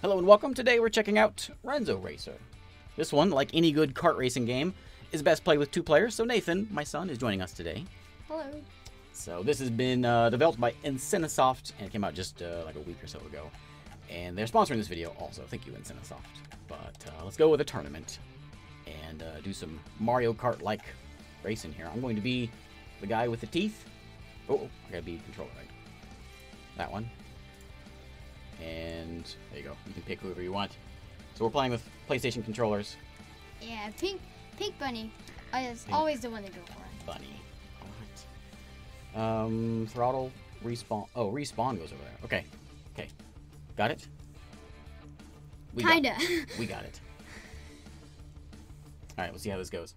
Hello and welcome. Today we're checking out Renzo Racer. This one, like any good kart racing game, is best played with two players, so Nathan, my son, is joining us today. Hello. So this has been developed by EnsenaSoft, and it came out just like a week or so ago. And they're sponsoring this video also. Thank you, EnsenaSoft. But let's go with a tournament and do some Mario Kart-like racing here. I'm going to be the guy with the teeth. Oh, I gotta be the controller, right? That one. And there you go. You can pick whoever you want. So we're playing with PlayStation controllers. Yeah, pink bunny is always the one to go for. Bunny. What? Throttle, respawn. Oh, respawn goes over there. Okay. Okay. Got it? Kinda. We got it. All right, we'll see how this goes.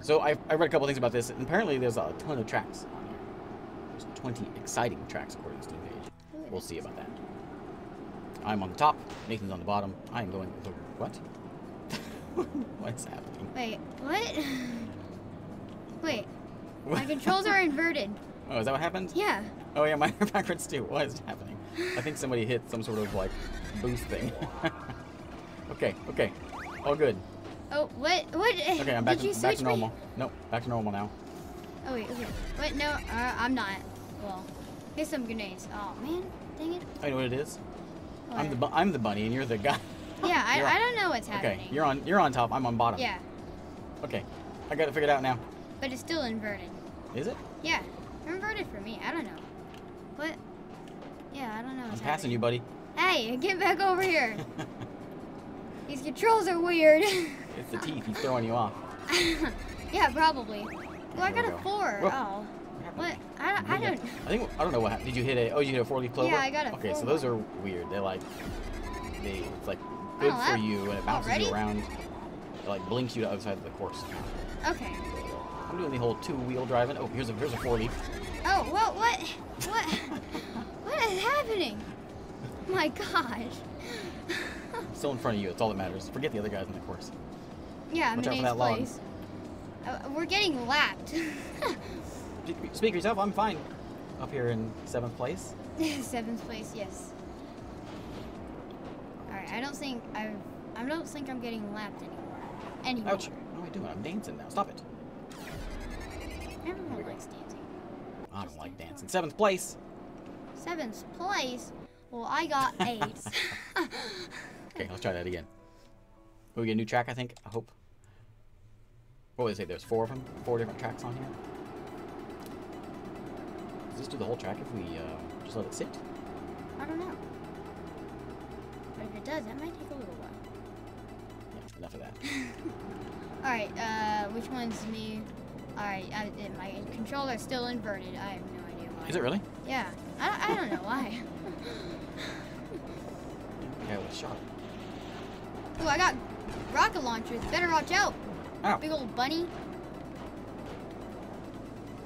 So I read a couple things about this, and apparently there's a ton of tracks on here. There's 20 exciting tracks according to Steam page. We'll see about that. I'm on the top, Nathan's on the bottom. I am going over. What? What's happening? Wait, what? Wait, my controls are inverted. Oh, is that what happened? Yeah. Oh yeah, mine are backwards too. What is happening? I think somebody hit some sort of like boost thing. Okay. All good. Oh, what? Okay, I'm back to normal. Nope, back to normal now. Oh wait, okay. What, no, I'm not. Well, here's some grenades. Oh man, dang it. I know what it is. What? I'm the bunny and you're the guy. Yeah, I don't know what's happening. Okay, you're on top. I'm on bottom. Yeah. Okay, I got it figured out now. But it's still inverted. Is it? Yeah, inverted for me. I don't know. What? Yeah, I don't know. I'm passing you, buddy. Hey, get back over here. These controls are weird. It's the teeth. He's throwing you off. Yeah, probably. Well, I got a 4. Whoa. Oh. What? I don't know what happened. Did you hit a? Oh, you hit a four-leaf clover. Yeah, I got a. Okay, so those are weird. They're like, it's like good for you, and it bounces you around. It like blinks you to the other side of the course. Okay. I'm doing the whole two-wheel driving. Oh, here's a four-leaf. Oh, what? What is happening? My gosh. Still in front of you. It's all that matters. Forget the other guys in the course. Yeah, I'm in eighth place. We're getting lapped. Speak for yourself, I'm fine. Up here in 7th place? 7th place, yes. Alright, I don't think I'm getting lapped anymore. Ouch. What am I doing? I'm dancing now. Stop it. Everyone likes dancing. I don't like dancing. 7th place! 7th place? Well, I got 8. Okay, let's try that again. Will we get a new track, I think? I hope. What would they say? There's 4 of them? 4 different tracks on here? Does this do the whole track if we just let it sit? I don't know. But if it does, that might take a little while. Yeah, enough of that. Alright, which one's me? Alright, my controller's still inverted. I have no idea why. Is it really? Yeah. I don't know why. Okay, let's shot. Ooh, I got rocket launchers. Better watch out. Ow. Big old bunny.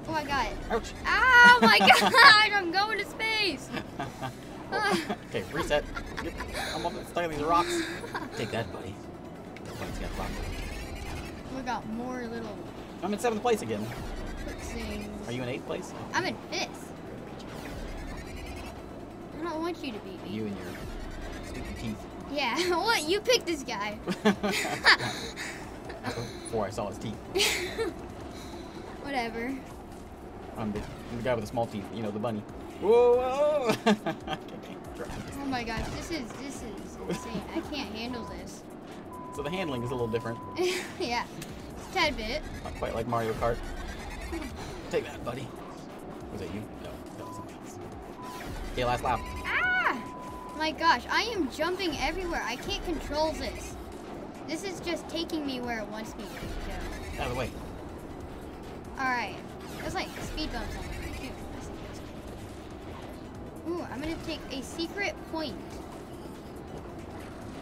Oh, I got it. Ouch. Oh my god, I'm going to space. Okay, reset. I'm up stuck on these rocks. Take that, buddy. We got more little. I'm in 7th place again. Are you in 8th place? I'm in 5th. I don't want you to beat me. You and your stupid teeth. Yeah, what? You picked this guy. Before I saw his teeth. Whatever. I'm the guy with the small teeth, you know, the bunny. Whoa! Oh my gosh, this is insane. I can't handle this. So the handling is a little different. Yeah, it's a tad bit. Not quite like Mario Kart. Take that, buddy. Was that you? No, that was something else. Okay, last lap. Ah! My gosh, I am jumping everywhere. I can't control this. This is just taking me where it wants me to go. Out of the way. Alright. There's like speed bumps on there too. Ooh, I'm gonna take a secret point.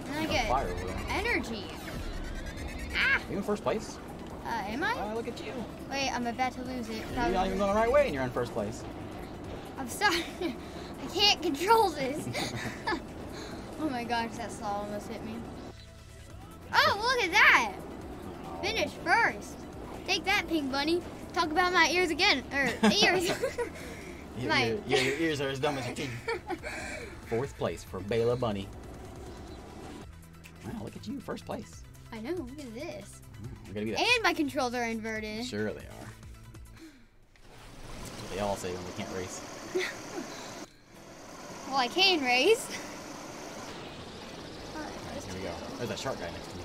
And I get fire, energy. Ah! Are you in 1st place? Am I? Look at you. Wait, I'm about to lose it. Probably. You're not even going the right way and you're in 1st place. I'm sorry. I can't control this. Oh my gosh, that saw almost hit me. Oh, look at that! Finish 1st. Take that, pink bunny. Talk about my ears again. Ears. Your ears are as dumb as your teeth. 4th place for Bela Bunny. Wow, look at you, first place. I know, look at this. We're gonna be that. And my controls are inverted. Sure they are. That's what they all say when they can't race. Well, I can race. Alright, here we go. There's that shark guy next to me.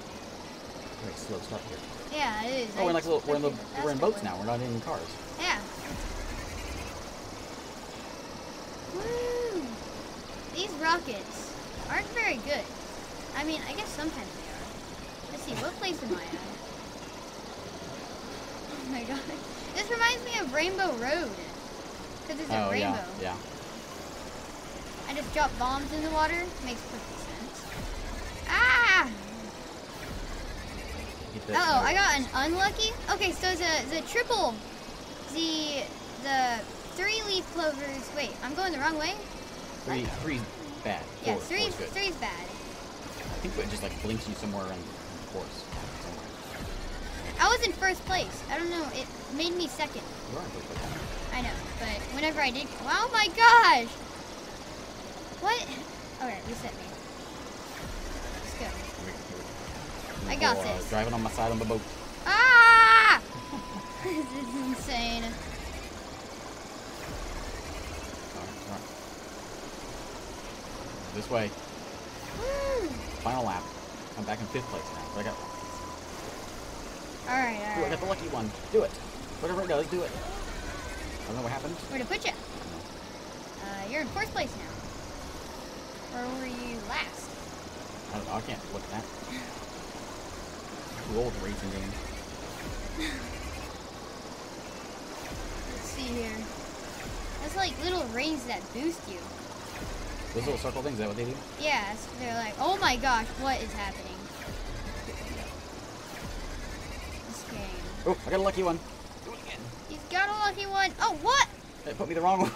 Very slow start here. Yeah, it is. Oh, we're in boats now. We're not in cars. Yeah. Woo! These rockets aren't very good. I mean, I guess sometimes they are. Let's see, what place am I at? Oh my god. This reminds me of Rainbow Road. Because it's a rainbow. Yeah, yeah. I just drop bombs in the water. Makes perfect sense. Ah! Uh-oh, I got an unlucky? Okay, so the triple, the three-leaf clovers, wait, I'm going the wrong way? Three's bad. Yeah, three's bad. I think it just like blinks you somewhere in the course. I was in first place. I don't know, it made me second. You are in first place. I know, but whenever I did, oh my gosh! What? Alright, reset me. Let's go. I got this. Driving on my side on the boat. Ah! This is insane. All right. This way. Woo. Final lap. I'm back in fifth place now. But I got. Alright, alright. I got the lucky one. Do it. Whatever it does, do it. I don't know what happened. Where to put you? You're in fourth place now. Or were you last? I don't know. I can't look at that. Too old racing game. Let's see here. That's like little rings that boost you. Those little circle things, is that what they do? Yeah, so they're like, oh my gosh, what is happening? This game. Oh, I got a lucky one. Do it again. He's got a lucky one. Oh, what? It put me the wrong way.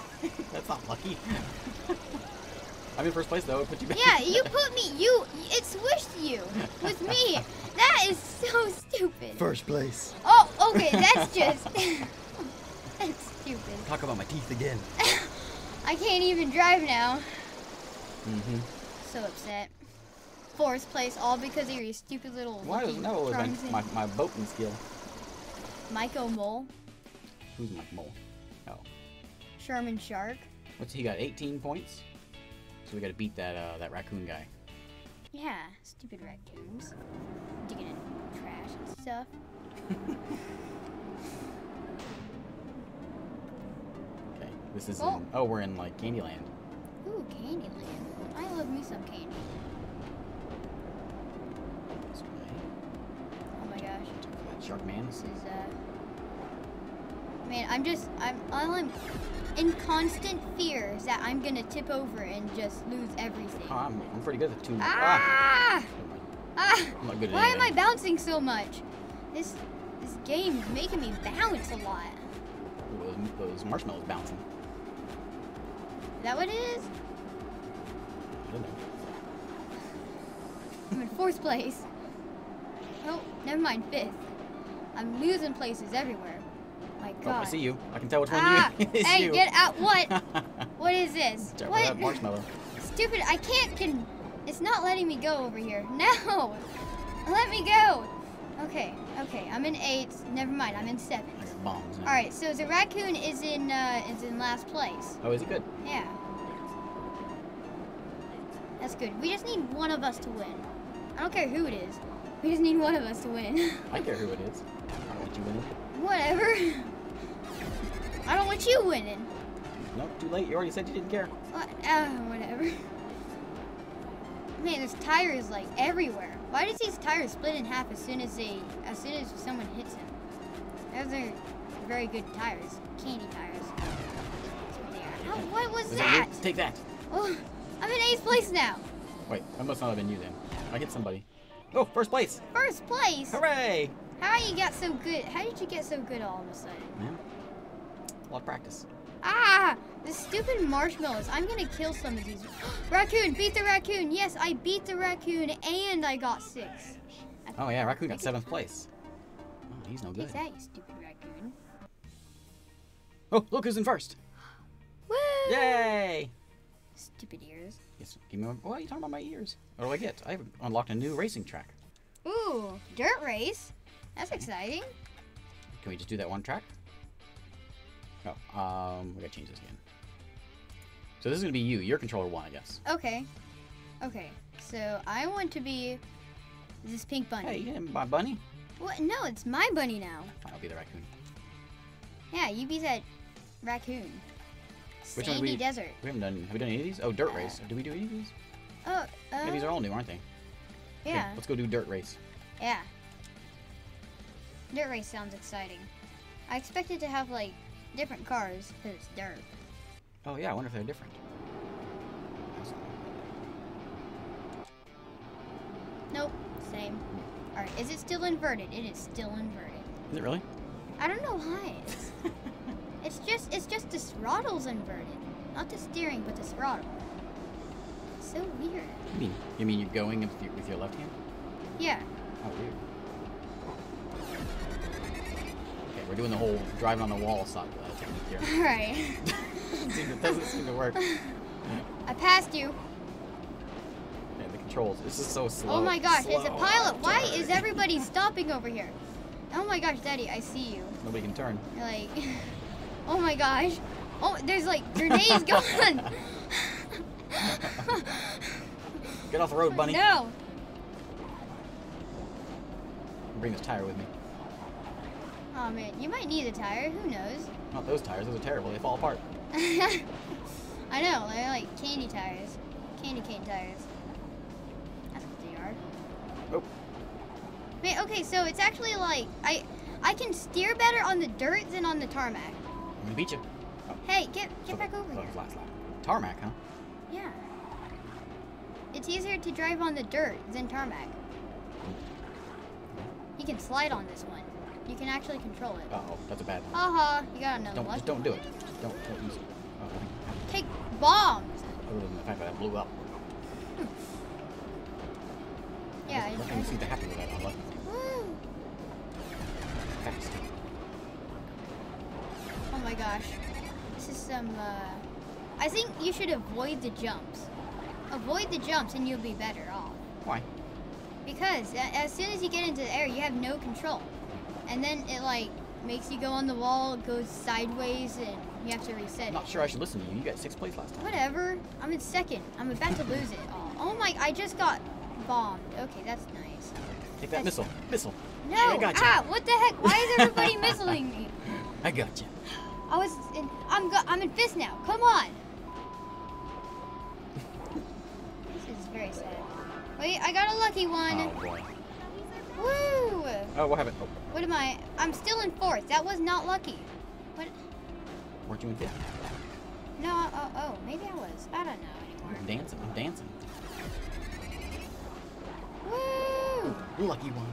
That's not lucky. I'm in first place though, it put you back. Yeah, you put me, it swished you with me. That is so stupid. First place. Oh, okay, that's just, that's stupid. Talk about my teeth again. I can't even drive now. Mm-hmm. So upset. Fourth place, all because of your stupid little my boating skill. Miko Mole? Who's Mike Mole? Oh. Sherman Shark. What's he got, 18 points? So we gotta beat that that raccoon guy. Yeah, stupid raccoons. Digging in trash and stuff. Okay, this is we're in like Candyland. Ooh, Candyland. I love me some candy. This way. Oh my gosh. Shark man. This is man, all I'm in constant fear is that I'm gonna tip over and just lose everything. Oh, I'm pretty good at two. Ah! I'm not good at why am I bouncing so much? This game is making me bounce a lot. Those marshmallows bouncing. Is that what it is? I don't know. I'm in fourth place. Oh, never mind, fifth. I'm losing places everywhere. My God. Oh, I see you. I can tell which one you is. Hey, get out! What? What is this? What? That marshmallow. Stupid! I can't. It's not letting me go over here. No, let me go. Okay, okay. I'm in eighth. Never mind. I'm in seventh. I got bombs now. All right. So the raccoon is in last place. Oh, is it good? Yeah. That's good. We just need one of us to win. I don't care who it is. We just need one of us to win. I care who it is. I don't want you winning. Whatever. I don't want you winning. Nope, too late. You already said you didn't care. What? Whatever. Man, this tire is like everywhere. Why does these tires split in half as soon as someone hits him? Those are very good tires, candy tires. How, what was that? Take that. Oh, I'm in eighth place now. Wait, that must not have been you then. I hit somebody. Oh, first place. First place. Hooray! How did you get so good all of a sudden? Yeah. A lot of practice. Ah! The stupid marshmallows. I'm gonna kill some of these. Raccoon! Beat the raccoon! Yes, I beat the raccoon and I got six. Oh yeah, raccoon got seventh place. Oh, he's no good. Who's that, you stupid raccoon? Oh, look who's in first! Woo! Yay! Stupid ears. Yes, ears. Give me my, what are you talking about my ears? What do I get? I unlocked a new racing track. Ooh, dirt race. That's exciting. Can we just do that one track? Oh, we gotta change this again. So this is gonna be you. You're controller one, I guess. Okay. Okay. So I want to be this pink bunny. Hey, you didn't buy bunny? What? No, it's my bunny now. Fine, I'll be the raccoon. Yeah, you be that raccoon. Which sandy one we, desert. We haven't done. Have we done any of these? Oh, dirt race. Do we do any of these? Oh. Yeah, these are all new, aren't they? Yeah. Okay, let's go do dirt race. Yeah. Dirt race sounds exciting. I expected to have like different cars because it's dirt. Oh yeah, I wonder if they're different. Nope, same. All right, is it still inverted? It is still inverted. Is it really? I don't know why. It's just the throttle's inverted, not the steering, but the throttle. It's so weird. You mean you're going with your left hand? Yeah. Oh weird. Okay, we're doing the whole driving on the wall side technique here. All right. It doesn't seem to work. I passed you. Yeah, the controls. This is so slow. Oh my gosh, it's a pileup. Why is everybody stopping over here? Oh my gosh, Daddy, I see you. Nobody can turn. You're like, oh my gosh. Oh, there's like grenades going. Get off the road, bunny. No. I'll bring this tire with me. Oh man, you might need a tire. Who knows? Not those tires. Those are terrible. They fall apart. I know, they're like candy tires. Candy cane tires. That's what they are. Oh. Wait, okay, so it's actually like, I can steer better on the dirt than on the tarmac. I'm gonna beat you. Oh. Hey, get back over here. Flat, tarmac, huh? Yeah. It's easier to drive on the dirt than tarmac. You can slide on this one. You can actually control it. Uh-oh, that's a bad one. Uh-huh, you got another one. Just don't do it. Don't use it. Oh. Take bombs! Other than the fact that I blew up. Yeah, I just... Nothing seems to happen with that. I love it. Woo! Fast. Oh my gosh. This is some, I think you should avoid the jumps. Avoid the jumps and you'll be better off. Why? Because as soon as you get into the air, you have no control. And then it, like, makes you go on the wall, goes sideways, and you have to reset it. I'm not sure I should listen to you. You got sixth place last time. Whatever. I'm in second. I'm about to lose it all. Oh my, I just got bombed. Okay, that's nice. Take that missile. Missile. No. I gotcha. Ah, what the heck? Why is everybody missiling me? I gotcha. I'm in fifth now. Come on. This is very sad. Wait, I got a lucky one. Oh, boy. Woo! Oh, what happened? Oh. What am I? I'm still in fourth. That was not lucky. What? Weren't you in fifth? No. Oh, maybe I was. I don't know anymore. I'm dancing. Woo! Ooh, lucky one.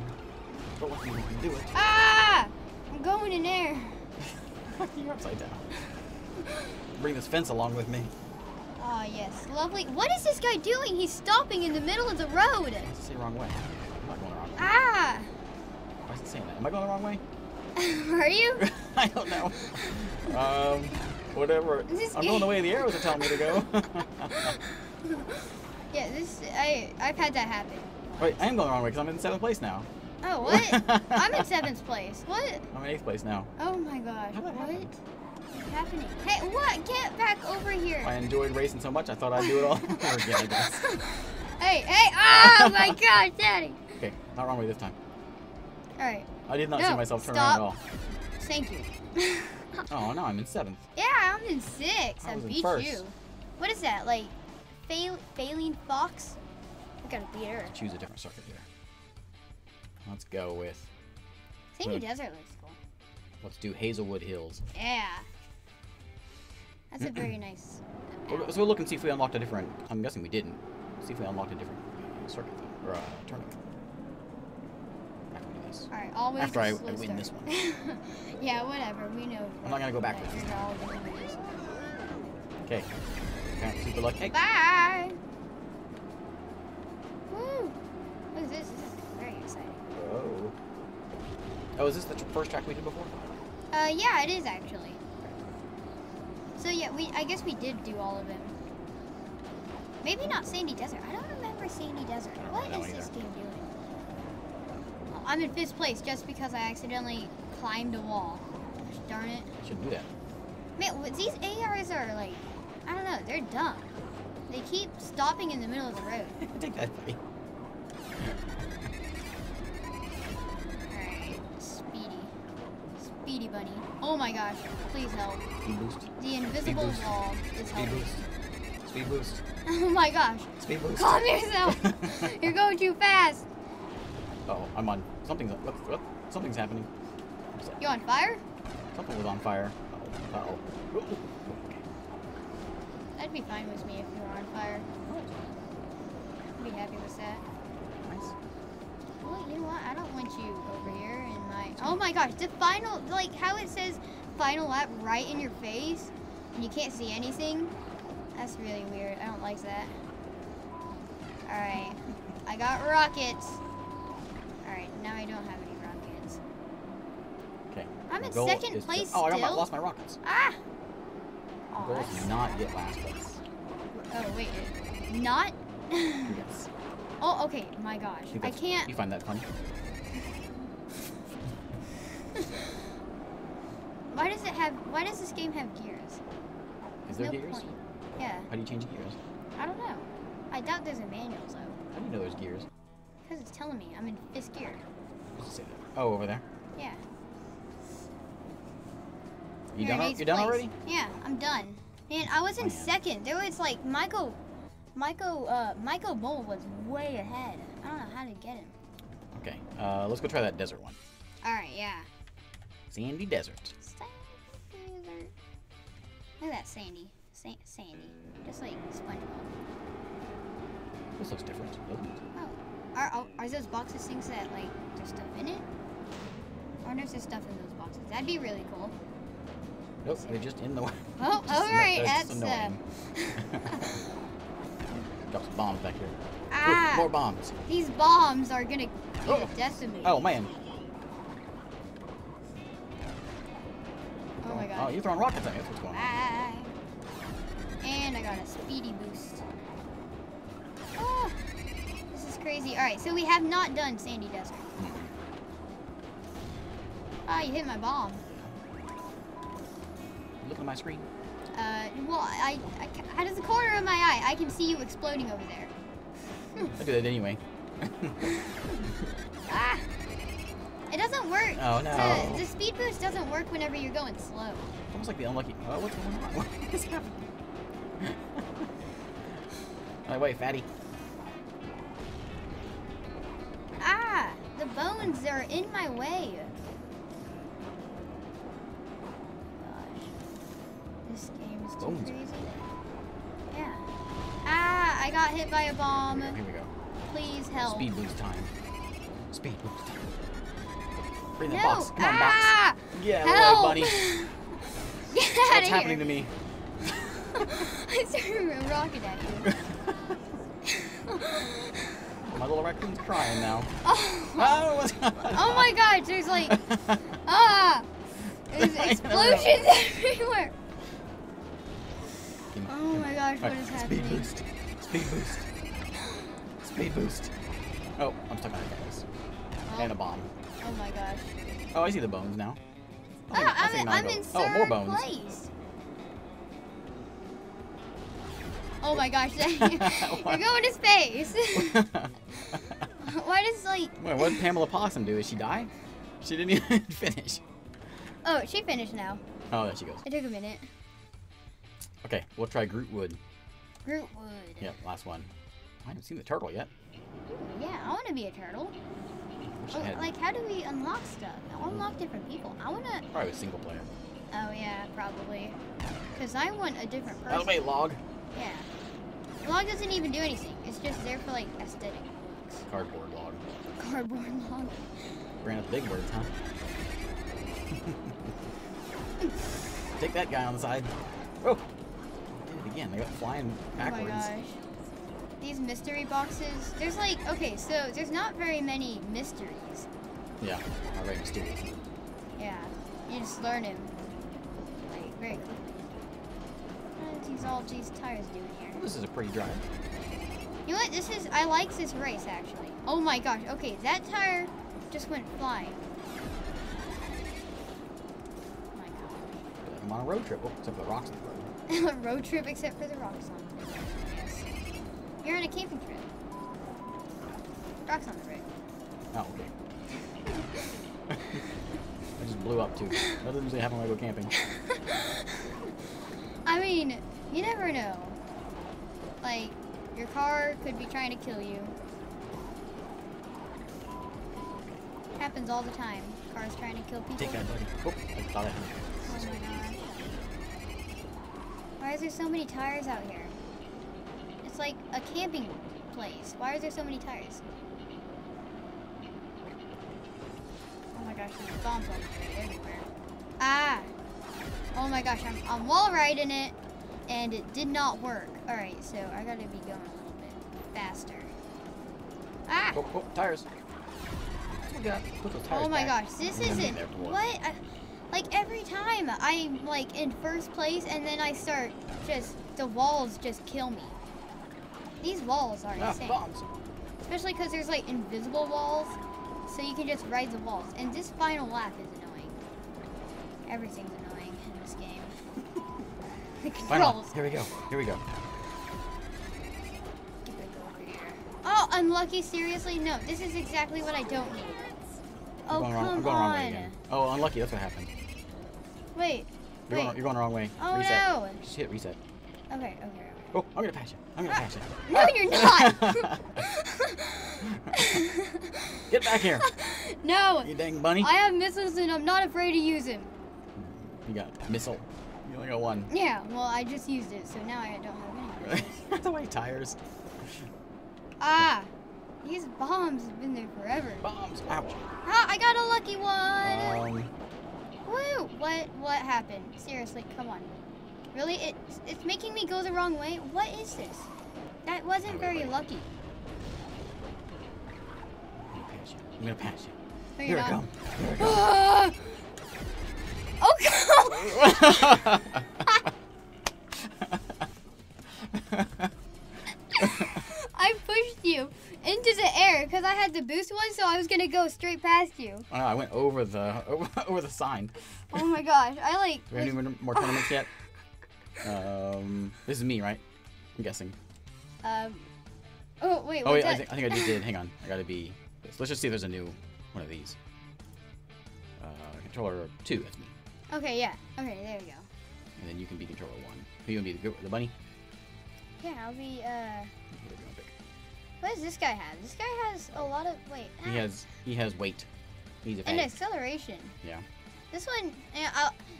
But lucky one can do it. Ah! I'm going in there. You're upside down. Bring this fence along with me. Oh yes, lovely. What is this guy doing? He's stopping in the middle of the road. That's the wrong way. Ah! Why is it saying that? Am I going the wrong way? Are you? I don't know. Whatever. I'm going the way the arrows are telling me to go. Yeah, I've had that happen. Wait, I am going the wrong way because I'm in seventh place now. Oh, what? I'm in seventh place. What? I'm in eighth place now. Oh my gosh. What is happening? Hey, what? Get back over here. I enjoyed racing so much, I thought I'd do it all over again, I guess. Hey! Oh my gosh, Daddy! Okay, not wrong way this time. Alright. I did not see myself turn around at all. Thank you. Oh, no, I'm in seventh. Yeah, I'm in sixth. I beat you. What is that? Like, failing fox? I gotta beat her. Choose a different circuit here. Let's go with... Sandy Desert looks cool. Let's do Hazelwood Hills. Yeah. That's a very nice... So we'll look and see if we unlocked a different... I'm guessing we didn't. See if we unlocked a different circuit, though, or a tournament. After we do this. Alright, always after I win start. This one. Yeah, whatever, we know. I'm not gonna go back to this. Okay. Super luck. Hey. Bye! Woo! Look at this, this is very exciting. Whoa. Oh, is this the first track we did before? Yeah, it is actually. So yeah, I guess we did do all of them. Maybe not Sandy Desert. I don't remember Sandy Desert. What is this game doing? I'm in fifth place just because I accidentally climbed a wall. Gosh, darn it. Should do that. Man, these ARs are like, I don't know, they're dumb. They keep stopping in the middle of the road. Take that for me. Alright, Speedy. Speedy Bunny. Oh my gosh, please help. Speed boost. The invisible wall is helping. Speed boost. Oh my gosh. Speed boost. Calm yourself. You're going too fast. Uh-oh, I'm on. Something's up. Something's happening. You on fire? Something was on fire. Uh-oh. Uh-oh. Ooh. That'd be fine with me if you were on fire. I'd be happy with that. Nice. Well, you know what? I don't want you over here in my... Oh my gosh, the final... Like, how it says final lap right in your face, and you can't see anything. That's really weird. I don't like that. Alright. I got rockets. Alright, now I don't have any rockets. Okay. I'm in second place still. Oh, I lost my rockets. Ah! The goal is not get last place. Oh, wait. Not? Yes. Oh, okay. My gosh. I can't... You find that funny? Why does it have... Why does this game have gears? Is there gears? Point. Yeah. How do you change gears? I don't know. I doubt there's a manual, though. How do you know there's gears? Because it's telling me. I'm in fifth gear. Oh, over there? Yeah. You done, done already? Yeah, I'm done. Man, I was in second. There was like Miko Mole was way ahead. I don't know how to get him. Okay, let's go try that desert one. All right, yeah. Sandy Desert. Sandy Desert. Look at that Sandy. Sandy, just like SpongeBob. This looks different, doesn't it? Oh, are those boxes things that like there's stuff in it? Or there's just stuff in those boxes? That'd be really cool. Nope, they're just in the way. Oh, alright, that's annoying. Drops bombs back here. Ah! Ooh, more bombs. These bombs are gonna decimate. Oh, man. Oh my god. Oh, you're throwing rockets at me. That's what's going on. And I got a speedy boost. Oh, this is crazy. Alright, so we have not done Sandy Desert. Ah, you hit my bomb. Look at my screen. Well, I out of the corner of my eye, I can see you exploding over there. I do that anyway. Ah! It doesn't work. Oh no! The speed boost doesn't work whenever you're going slow. Almost like the unlucky. Oh, what's going on? What is happening? All right, wait, fatty. Ah! The bones are in my way. This game is too crazy. Yeah. Ah, I got hit by a bomb. Here we go. Please help. Speed boost time. Speed boost time. Bring the box. Come on, box. Yeah, help. Buddy. Get out of here. What's happening to me? I threw a rocket at you. My little raccoon's crying now. Oh, oh my god, there's like, there's explosions everywhere. Oh my gosh, what is happening? Speed boost. Speed boost. Speed boost. Oh, I'm stuck on the guys. Oh. And a bomb. Oh my gosh. Oh, I see the bones now. Oh, I'm in third place. Oh my gosh, you're going to space. Why does, like... Wait, what did Pamela Possum do? Did she die? She didn't even finish. Oh, she finished now. Oh, there she goes. It took a minute. Okay, we'll try Groot Wood. Groot Wood. Yep, last one. I haven't seen the turtle yet. Ooh, yeah, I want to be a turtle. Oh, like, how do we unlock stuff? Unlock different people. I want to... Probably single player. Oh, yeah, probably. Because I want a different person. That'll be Log. Yeah. Log doesn't even do anything. It's just there for, like, aesthetic looks. Cardboard Log. Cardboard Log. Ran up big words, huh? Take that guy on the side. Oh! Again, they got flying backwards. Oh my gosh. These mystery boxes. There's like, okay, so there's not very many mysteries. Yeah, not very mysterious. Yeah, you just learn them. Like, very quickly. What is all these tires doing here? This is a pretty drive. You know what? This is, I like this race actually. Oh my gosh. Okay, that tire just went flying. Oh my gosh. I'm on a road trip. Oh, except for the rocks on the road. Road trip except for the rocks on the road. Yes. You're on a camping trip. Rocks on the road. Oh, okay. I just blew up too. That doesn't usually happen when I go camping. I mean, you never know. Like, your car could be trying to kill you. It happens all the time. Cars trying to kill people. Take that, buddy. Oh, I thought I had it. Oh my gosh. Why is there so many tires out here? It's like a camping place. Why is there so many tires? Oh my gosh, there's bombs on the road everywhere. Ah! Oh my gosh, I'm wall riding it, and it did not work. All right, so I gotta be going a little bit faster. Ah! Oh, oh, tires. Oh, God. Put those tires back. Gosh, this isn't, what? Like every time I'm like in first place and then I start just, the walls just kill me. These walls are insane. Bombs. Especially because there's like invisible walls, so you can just ride the walls. And this final lap is annoying. Everything's annoying in this game. Here we go. Here we go. Oh, unlucky. Seriously? No, this is exactly what I don't need. Oh, come on. Oh, unlucky. That's what happened. Wait. You're going the wrong way. Oh, no. Just hit reset. Okay, okay. Oh, I'm going to pass you. I'm going to pass you. No, you're not. Get back here. No. You dang bunny. I have missiles and I'm not afraid to use them. You got a missile. You only got one. Yeah, well, I just used it, so now I don't have any. That's why tires. Ah, these bombs have been there forever. Bombs, ouch. Ah, I got a lucky one. Woo, what happened? Seriously, come on. Really, it's making me go the wrong way? What is this? That wasn't very lucky. I'm gonna pass you. No, you're not. Here we go. Oh, God! I pushed you into the air because I had the boost one, so I was gonna go straight past you. Oh, no, I went over the sign. Oh my gosh! I like. Do we have any more tournaments yet? This is me, right? I'm guessing. Oh wait. Oh wait, I think I just did. Hang on, I gotta be. Let's just see if there's a new one of these. Controller 2, that's me. Okay, yeah. Okay, there we go. And then you can be Controller 1. Who you gonna be, the bunny? Yeah, I'll be, What does this guy have? This guy has a lot of... Wait. He has weight. He's a acceleration. Yeah. This one...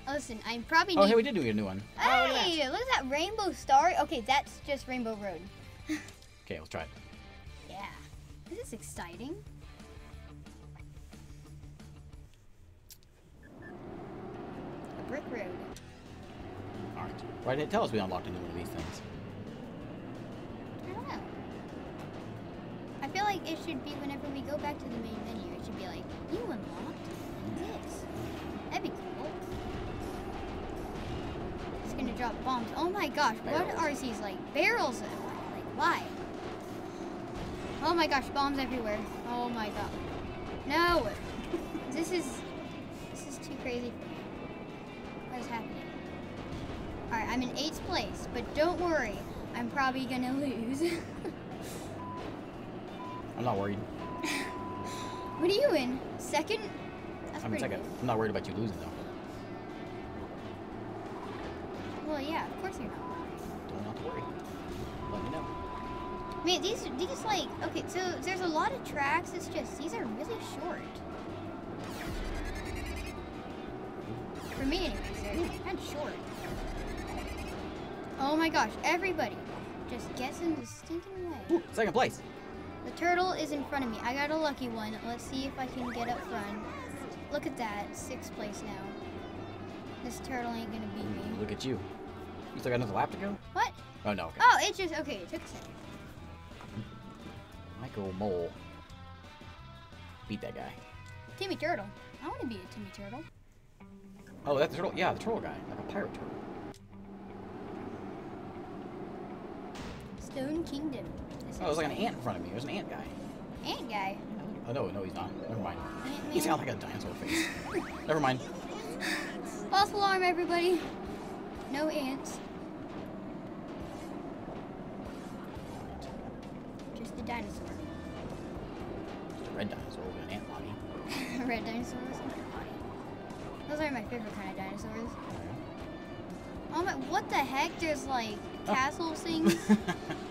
listen, I'm probably... Oh, hey, we did do a new one. Hey, oh, look at that Rainbow Star. Okay, that's just Rainbow Road. Okay, let's try it. Yeah. This is exciting. Brick road. Alright. Why didn't it tell us we unlocked any one of these things? I don't know. I feel like it should be whenever we go back to the main menu, it should be like, you unlocked this. That'd be cool. It's gonna drop bombs. Oh my gosh, what are these like? Barrels of like why? Oh my gosh, bombs everywhere. Oh my god. No! This is too crazy for me. Is happening. All right, I'm in 8th place, but don't worry, I'm probably gonna lose. I'm not worried. What are you in? 2nd? That's I'm in 2nd. Good. I'm not worried about you losing though. Well, yeah, of course you're not worried. Don't have to worry. Let me know. Man, these like okay. So there's a lot of tracks. It's just these are really short. For me anyways, they're kind of short. Oh my gosh, everybody just gets in the stinking way. Ooh, 2nd place. The turtle is in front of me. I got a lucky one. Let's see if I can get up front. Look at that, 6th place now. This turtle ain't gonna beat me. Look at you. You still got another lap to go? What? Oh no. Okay. Oh, it just, okay, it took a second. Miko Mole. Beat that guy. Timmy Turtle. I wanna be a Timmy Turtle. Oh, that's the turtle. Yeah, the turtle guy, like a pirate turtle. Stone Kingdom. Oh, there's like an ant in front of me. There's an ant guy. Ant guy? Oh, no, no, he's not. Never mind. He's got like a dinosaur face. Never mind. False alarm, everybody. No ants. Just the dinosaur. Just a red dinosaur with an ant body. Red dinosaurs and ant body. Those are my favorite kind of dinosaurs. Oh my, what the heck? There's like castle things.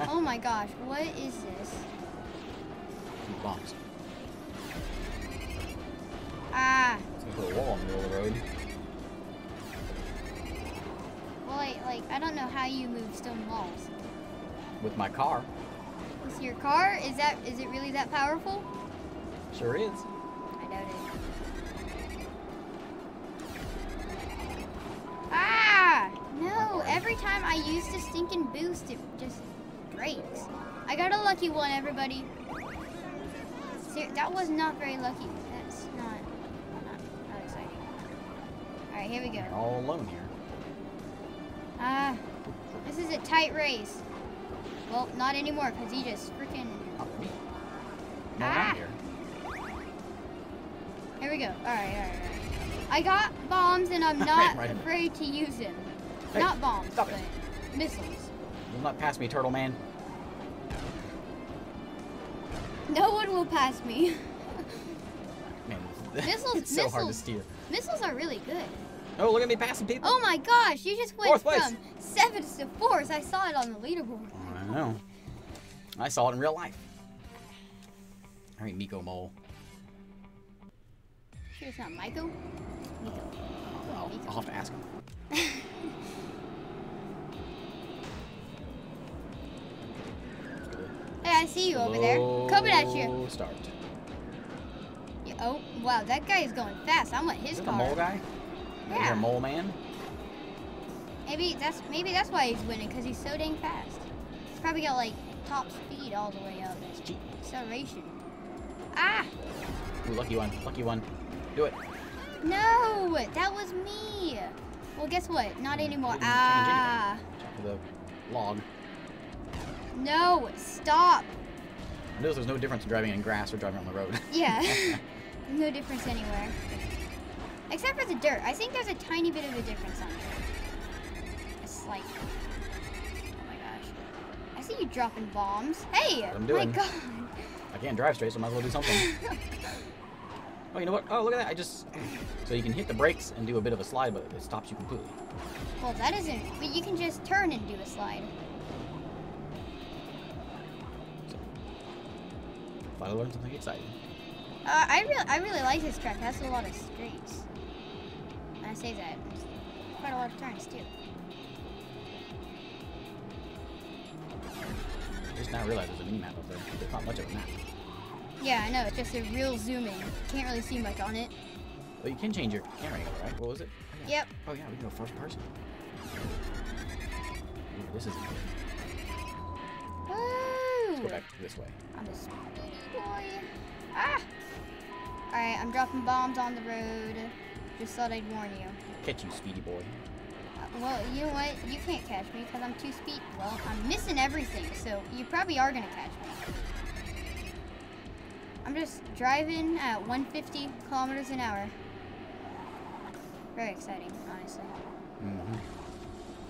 Oh my gosh, what is this? Bombs. Ah. It's gonna put a wall in the middle of the road. Well, I don't know how you move stone walls. With my car. With your car? Is it really that powerful? Sure is. I doubt it. Ah! No, every time I use the stinking boost, it just breaks. I got a lucky one, everybody. That was not very lucky. That's not exciting. Alright, here we go. You're all alone here. Ah, this is a tight race. Well, not anymore, because he just freaking... Ah! Here we go. Alright. I got bombs, and I'm not right afraid to use them. Hey, not bombs, but it. Missiles. You'll not pass me, Turtle Man. No one will pass me. Man, missiles, it's so hard to steer. Missiles are really good. Oh, look at me passing people. Oh my gosh, you just went from 7th to 4th. I saw it on the leaderboard. I know. I saw it in real life. All right, Miko Mole. Sure it's not Miko? Miko. I'll have to ask him. I see you over there. Coming at you. Start. Yeah, oh, wow, that guy is going fast. I want his car. The mole guy? Yeah. The mole man? Maybe that's why he's winning, because he's so dang fast. He's probably got like top speed all the way up. It's acceleration. Ah! Ooh, lucky one. Lucky one. Do it. No, that was me. Well, guess what? Not anymore. Ah. The log. No, stop. I know there's no difference in driving in grass or driving on the road. Yeah, no difference anywhere. Except for the dirt. I think there's a tiny bit of a difference on it. A slight. Oh my gosh. I see you dropping bombs. Hey, what I'm doing. My God. I can't drive straight, so I might as well do something. Oh, you know what? Oh, look at that. I just... So you can hit the brakes and do a bit of a slide, but it stops you completely. Well, that isn't... But you can just turn and do a slide. I learned something exciting. I really like this track. That's a lot of streets. When I say that, it's quite a lot of turns too. I just now realized there's a mini map up there. There's not much of a map. Yeah, I know. It's just a real zoom in. Can't really see much on it. Well, you can change your camera angle, right? What was it? Oh, yeah. Yep. Oh yeah, we can go first person. Ooh, this is good. Let's go back this way. I'm a smarty boy. Ah! Alright, I'm dropping bombs on the road. Just thought I'd warn you. Catch you, speedy boy. Well, you know what? You can't catch me because I'm too speedy. Well, I'm missing everything, so you probably are going to catch me. I'm just driving at 150 kilometers an hour. Very exciting, honestly. Mm-hmm.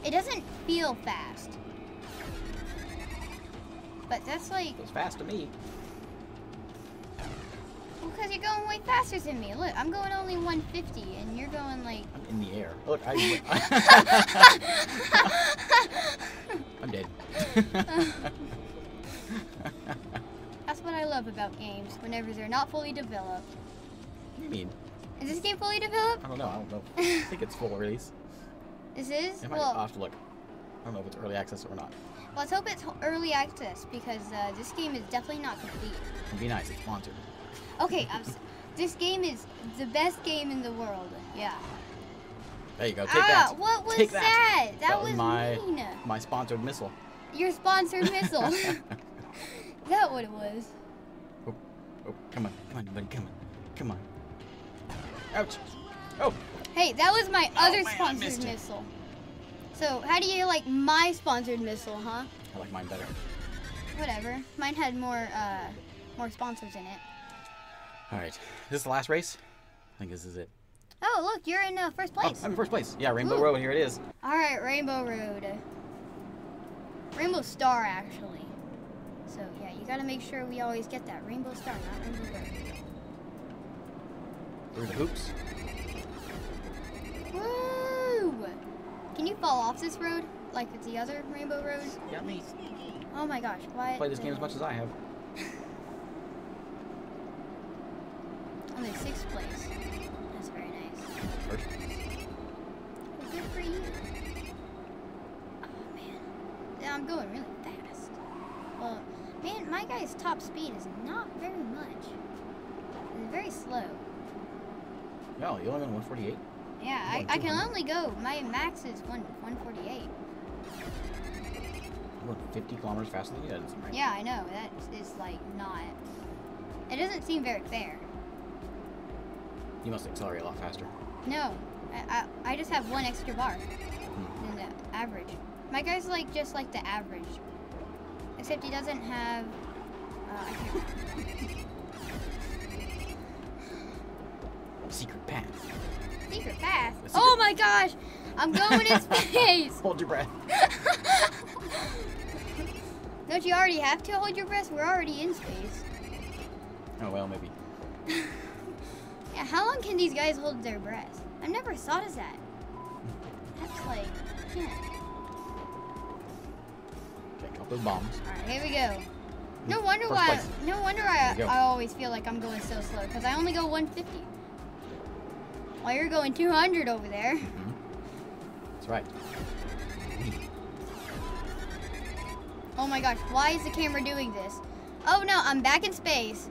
It doesn't feel fast. But that's like... It's fast to me. Well, because you're going way faster than me. Look, I'm going only 150, and you're going like... I'm in the air. Look, I'm dead. That's what I love about games, whenever they're not fully developed. What do you mean? Is this game fully developed? I don't know. I think it's full release. This is? Well... I'll have to look. I don't know if it's early access or not. Well, let's hope it's early access, because this game is definitely not complete. It'd be nice. It's sponsored. Okay, this game is the best game in the world. Yeah. There you go. Take that. What was that? That was mean. My sponsored missile. Your sponsored missile. That what it was. Oh, come on. Come on, buddy. Come on. Ouch. Oh. Hey, that was my other sponsored missile. So, how do you like my sponsored missile, huh? I like mine better. Whatever. Mine had more more sponsors in it. All right. This is the last race? I think this is it. Oh, look, you're in first place. Oh, I'm in first place. Yeah, Rainbow Road. Here it is. All right, Rainbow Road. Rainbow Star, actually. So, yeah, you got to make sure we always get that. Rainbow Star, not Rainbow Road. Through the hoops. Woo! Can you fall off this road like with the other Rainbow Roads? Yeah, me. Oh, my gosh. Why? Play this game as much as I have. I'm in sixth place. That's very nice. First place. Well, good for you. Oh, man. Yeah, I'm going really fast. Well, man, my guy's top speed is not very much. It's very slow. No, you only went 148? Yeah, I can only go. My max is 148. What, 50 kilometers faster than you? That doesn't seem right. Yeah, I know. That is, like, not... It doesn't seem very fair. You must accelerate a lot faster. No. I just have one extra bar than the average. My guy's, like, just like the average. Except he doesn't have... I can't... Secret path. Secret path? Secret. Oh my gosh! I'm going in space! Hold your breath. Don't you already have to hold your breath? We're already in space. Oh well, maybe. Yeah, how long can these guys hold their breath? I've never thought of that. That's like, yeah. Okay, couple of bombs. Alright, here we go. No wonder I always feel like I'm going so slow, because I only go 150. Well, you're going 200 over there. Mm-hmm. That's right. Oh my gosh, why is the camera doing this? Oh no, I'm back in space.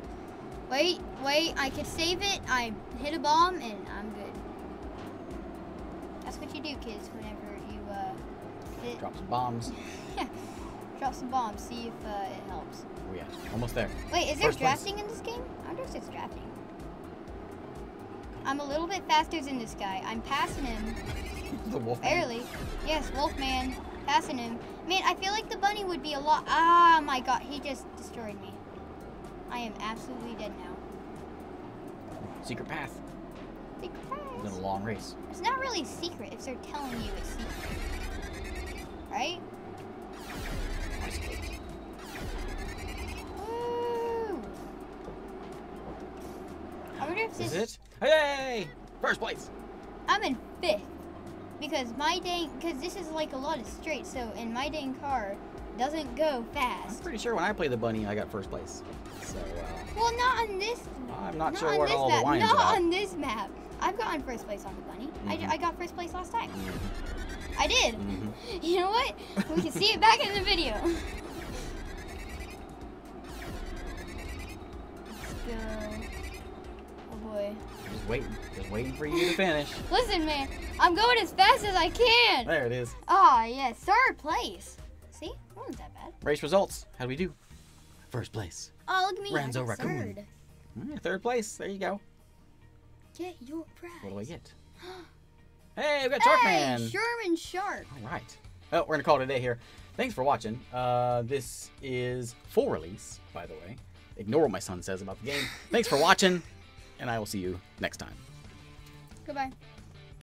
Wait, wait, I could save it. I hit a bomb and I'm good. That's what you do, kids, whenever you drop some bombs. Yeah, drop some bombs, see if it helps. Oh yeah, almost there. Wait, is there drafting in this game? I wonder if there's drafting. I'm a little bit faster than this guy. I'm passing him. The Wolfman. Barely. Yes, Wolfman. Passing him. Man, I feel like the bunny would be a lot. Ah, my God. He just destroyed me. I am absolutely dead now. Secret path. Secret path. It's been a long race. It's not really secret if they're telling you it's secret. Right? Woo! I wonder if this... Is it? Hey! First place! I'm in fifth. Because my dang... Because this is like a lot of straight, so... And my dang car doesn't go fast. I'm pretty sure when I played the bunny, I got first place. So, well, not on this... I'm not sure what all the wine's about. Not on this map. I've gotten first place on the bunny. Mm-hmm. I got first place last time. I did. Mm-hmm. You know what? We can see it back in the video. Let's go... Boy. Just waiting for you to finish. Listen, man, I'm going as fast as I can. There it is. Ah, yes, third place. See, that wasn't that bad. Race results. How do we do? First place. Oh, look at me. Renzo Raccoon. Third. Third place. There you go. Get your prize. What do I get? Hey, we got Sharkman. Sherman Shark. All right. Oh, we're gonna call it a day here. Thanks for watching. This is full release, by the way. Ignore what my son says about the game. Thanks for watching. And I will see you next time. Goodbye.